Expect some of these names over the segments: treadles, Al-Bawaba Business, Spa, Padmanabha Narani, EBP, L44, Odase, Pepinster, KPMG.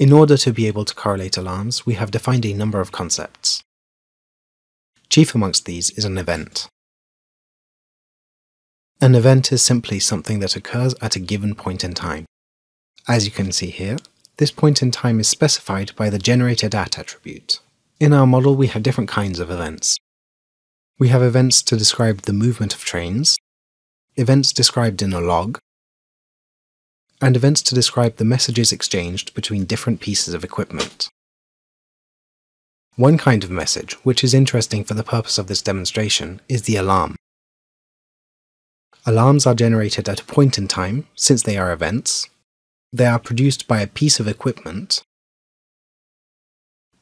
In order to be able to correlate alarms, we have defined a number of concepts. Chief amongst these is an event. An event is simply something that occurs at a given point in time. As you can see here, this point in time is specified by the generated@ attribute. In our model, we have different kinds of events. We have events to describe the movement of trains, events described in a log, and events to describe the messages exchanged between different pieces of equipment. One kind of message, which is interesting for the purpose of this demonstration, is the alarm. Alarms are generated at a point in time, since they are events. They are produced by a piece of equipment,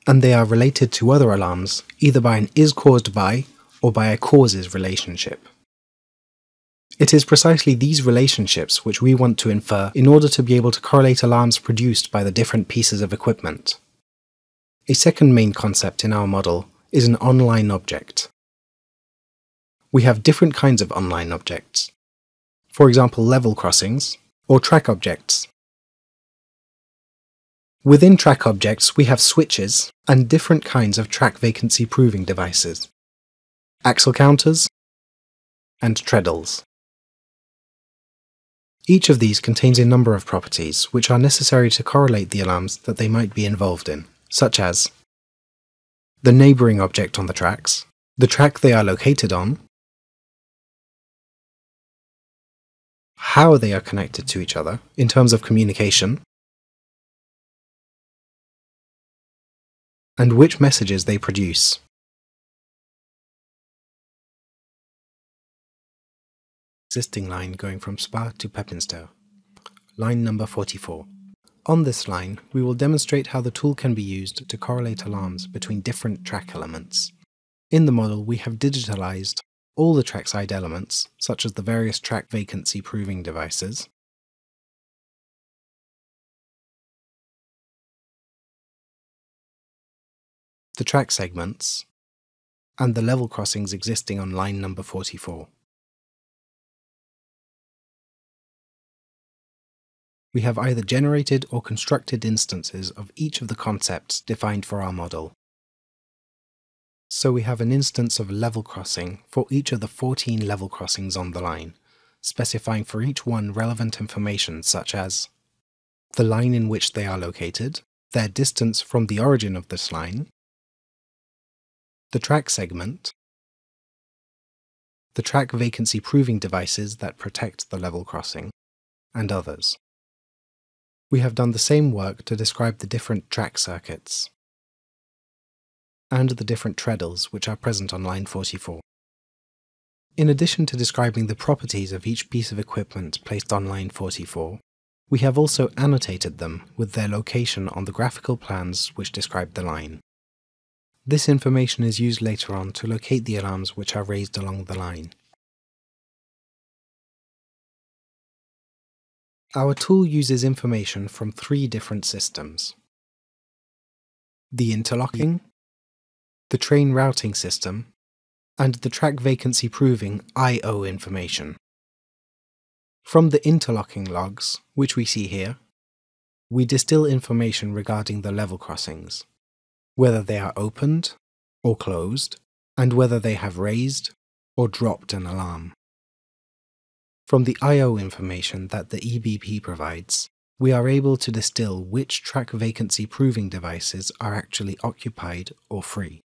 and they are related to other alarms either by an is caused by or by a causes relationship. It is precisely these relationships which we want to infer in order to be able to correlate alarms produced by the different pieces of equipment. A second main concept in our model is an online object. We have different kinds of online objects, for example level crossings or track objects. Within track objects we have switches and different kinds of track vacancy proving devices, axle counters and treadles. Each of these contains a number of properties which are necessary to correlate the alarms that they might be involved in, such as the neighbouring object on the tracks, the track they are located on, how they are connected to each other in terms of communication, and which messages they produce. Existing line going from Spa to Pepinster, line number 44. On this line, we will demonstrate how the tool can be used to correlate alarms between different track elements. In the model, we have digitalized all the trackside elements, such as the various track vacancy proving devices, the track segments, and the level crossings existing on line number 44. We have either generated or constructed instances of each of the concepts defined for our model. So we have an instance of level crossing for each of the 14 level crossings on the line, specifying for each one relevant information such as the line in which they are located, their distance from the origin of this line, the track segment, the track vacancy proving devices that protect the level crossing, and others. We have done the same work to describe the different track circuits and the different treadles which are present on line 44. In addition to describing the properties of each piece of equipment placed on line 44, we have also annotated them with their location on the graphical plans which describe the line. This information is used later on to locate the alarms which are raised along the line. Our tool uses information from three different systems: the interlocking, the train routing system, and the track vacancy proving I/O information. From the interlocking logs, which we see here, we distill information regarding the level crossings, whether they are opened or closed, and whether they have raised or dropped an alarm. From the I/O information that the EBP provides, we are able to distill which track vacancy proving devices are actually occupied or free.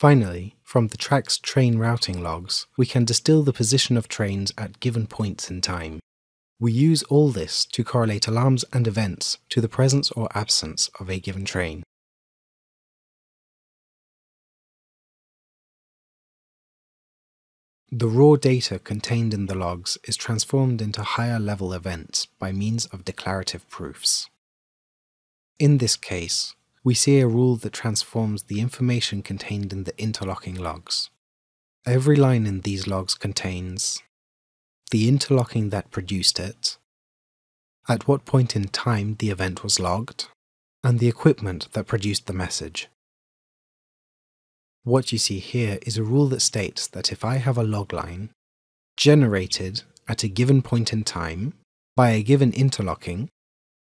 Finally, from the track's train routing logs, we can distill the position of trains at given points in time. We use all this to correlate alarms and events to the presence or absence of a given train. The raw data contained in the logs is transformed into higher level events by means of declarative proofs. In this case, we see a rule that transforms the information contained in the interlocking logs. Every line in these logs contains the interlocking that produced it, at what point in time the event was logged, and the equipment that produced the message. What you see here is a rule that states that if I have a log line generated at a given point in time by a given interlocking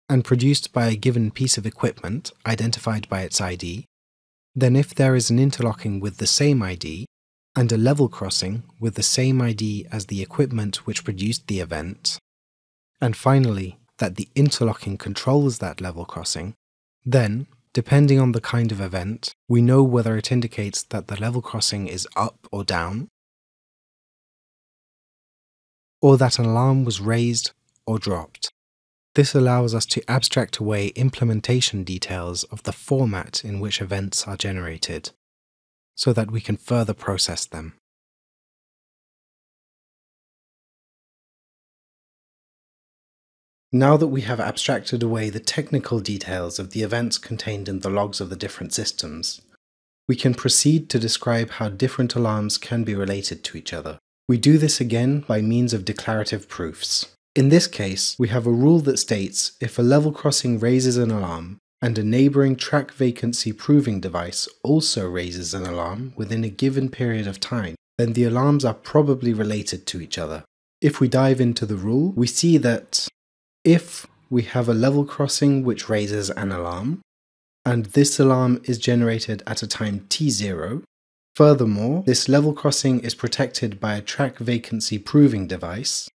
and produced by a given piece of equipment identified by its ID, then if there is an interlocking with the same ID and a level crossing with the same ID as the equipment which produced the event, and finally that the interlocking controls that level crossing, then, depending on the kind of event, we know whether it indicates that the level crossing is up or down, or that an alarm was raised or dropped. This allows us to abstract away implementation details of the format in which events are generated, so that we can further process them. Now that we have abstracted away the technical details of the events contained in the logs of the different systems, we can proceed to describe how different alarms can be related to each other. We do this again by means of declarative proofs. In this case, we have a rule that states if a level crossing raises an alarm, and a neighbouring track vacancy proving device also raises an alarm within a given period of time, then the alarms are probably related to each other. If we dive into the rule, we see that if we have a level crossing which raises an alarm, and this alarm is generated at a time t0, furthermore, this level crossing is protected by a track vacancy proving device,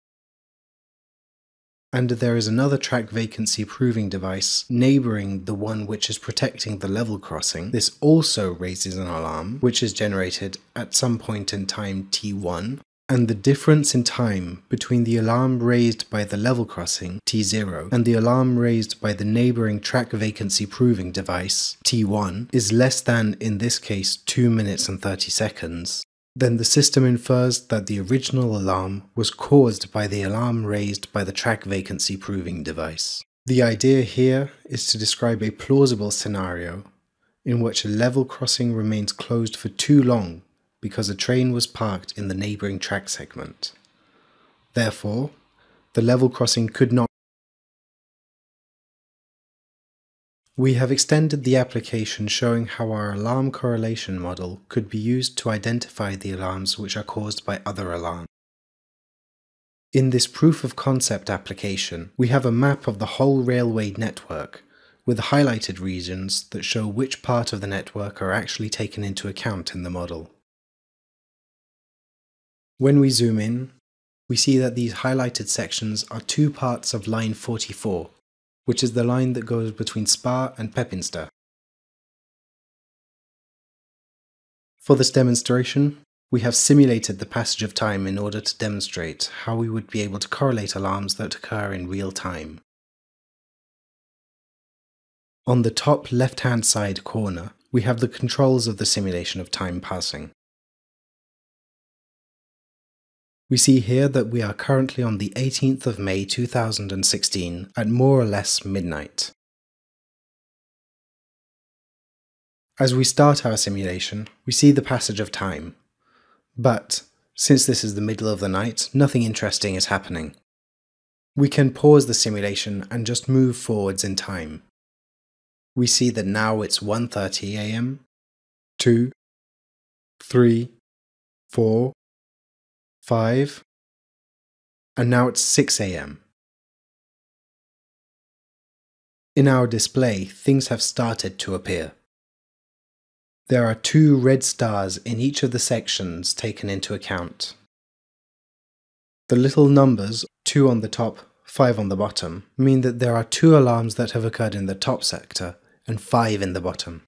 and there is another track vacancy proving device neighbouring the one which is protecting the level crossing. This also raises an alarm, which is generated at some point in time t1, and the difference in time between the alarm raised by the level crossing, t0, and the alarm raised by the neighbouring track vacancy proving device, t1, is less than, in this case, 2 minutes and 30 seconds. Then the system infers that the original alarm was caused by the alarm raised by the track vacancy proving device. The idea here is to describe a plausible scenario in which a level crossing remains closed for too long because a train was parked in the neighbouring track segment. Therefore, the level crossing could not. We have extended the application showing how our alarm correlation model could be used to identify the alarms which are caused by other alarms. In this proof of concept application, we have a map of the whole railway network, with highlighted regions that show which part of the network are actually taken into account in the model. When we zoom in, we see that these highlighted sections are two parts of line 44. Which is the line that goes between Spa and Pepinster. For this demonstration, we have simulated the passage of time in order to demonstrate how we would be able to correlate alarms that occur in real time. On the top left-hand side corner, we have the controls of the simulation of time passing. We see here that we are currently on the 18th of May 2016 at more or less midnight. As we start our simulation, we see the passage of time, but since this is the middle of the night, nothing interesting is happening. We can pause the simulation and just move forwards in time. We see that now it's 1:30 AM, 2, 3, 4, 5, and now it's 6 a.m. In our display, things have started to appear. There are two red stars in each of the sections taken into account. The little numbers, 2 on the top, 5 on the bottom, mean that there are 2 alarms that have occurred in the top sector and 5 in the bottom.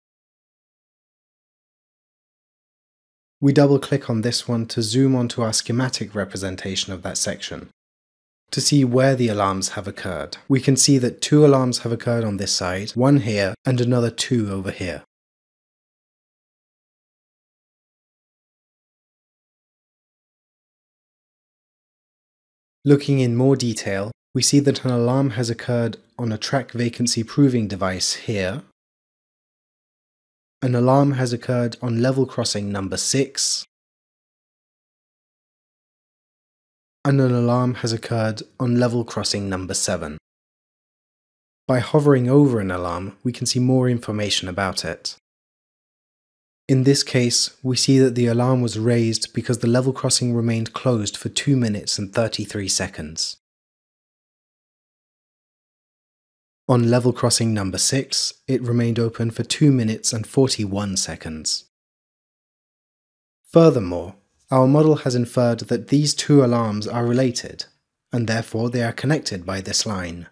We double-click on this one to zoom onto our schematic representation of that section, to see where the alarms have occurred. We can see that 2 alarms have occurred on this side, 1 here, and another 2 over here. Looking in more detail, we see that an alarm has occurred on a track vacancy proving device here. An alarm has occurred on level crossing number 6, and an alarm has occurred on level crossing number 7. By hovering over an alarm, we can see more information about it. In this case, we see that the alarm was raised because the level crossing remained closed for 2 minutes and 33 seconds. On level crossing number 6, it remained open for 2 minutes and 41 seconds. Furthermore, our model has inferred that these two alarms are related, and therefore they are connected by this line.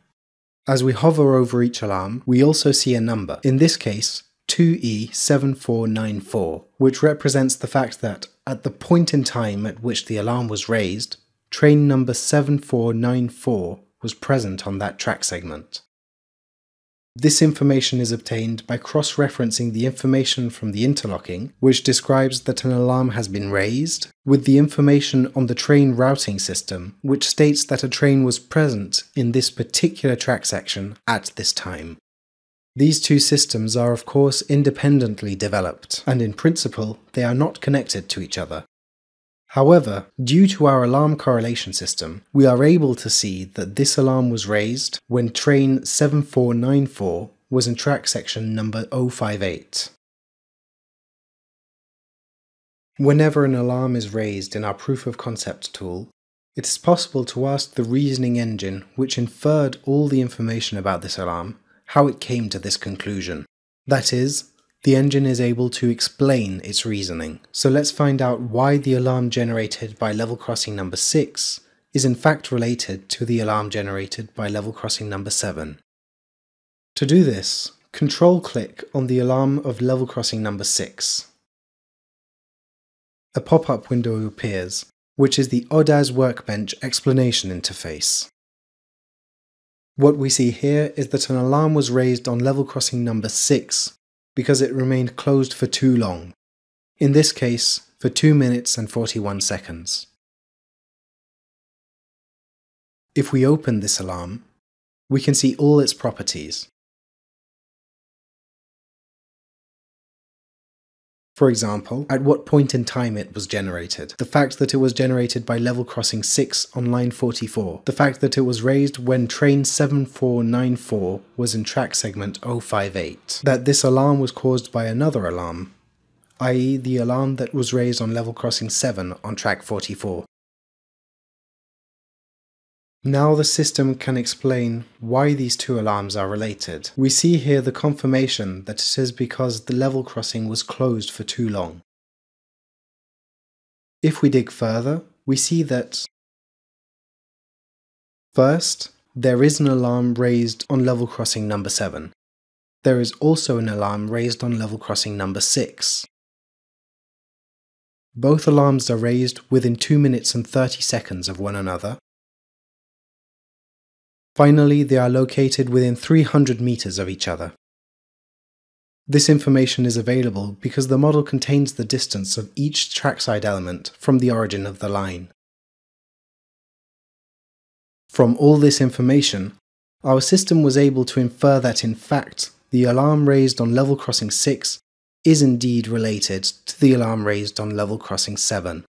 As we hover over each alarm, we also see a number, in this case 2E7494, which represents the fact that, at the point in time at which the alarm was raised, train number 7494 was present on that track segment. This information is obtained by cross-referencing the information from the interlocking, which describes that an alarm has been raised, with the information on the train routing system, which states that a train was present in this particular track section at this time. These two systems are of course independently developed, and in principle they are not connected to each other. However, due to our alarm correlation system, we are able to see that this alarm was raised when train 7494 was in track section number 058. Whenever an alarm is raised in our proof of concept tool, it is possible to ask the reasoning engine, which inferred all the information about this alarm, how it came to this conclusion. That is, the engine is able to explain its reasoning. So let's find out why the alarm generated by level crossing number 6 is in fact related to the alarm generated by level crossing number 7. To do this, control-click on the alarm of level crossing number 6. A pop-up window appears, which is the Odase Workbench explanation interface. What we see here is that an alarm was raised on level crossing number 6 because it remained closed for too long, in this case for 2 minutes and 41 seconds. If we open this alarm, we can see all its properties. For example, at what point in time it was generated, the fact that it was generated by level crossing 6 on line 44, the fact that it was raised when train 7494 was in track segment 058, that this alarm was caused by another alarm, i.e. the alarm that was raised on level crossing 7 on track 44. Now the system can explain why these two alarms are related. We see here the confirmation that it is because the level crossing was closed for too long. If we dig further, we see that first, there is an alarm raised on level crossing number 7. There is also an alarm raised on level crossing number 6. Both alarms are raised within 2 minutes and 30 seconds of one another. Finally, they are located within 300 meters of each other. This information is available because the model contains the distance of each trackside element from the origin of the line. From all this information, our system was able to infer that in fact, the alarm raised on level crossing 6 is indeed related to the alarm raised on level crossing 7.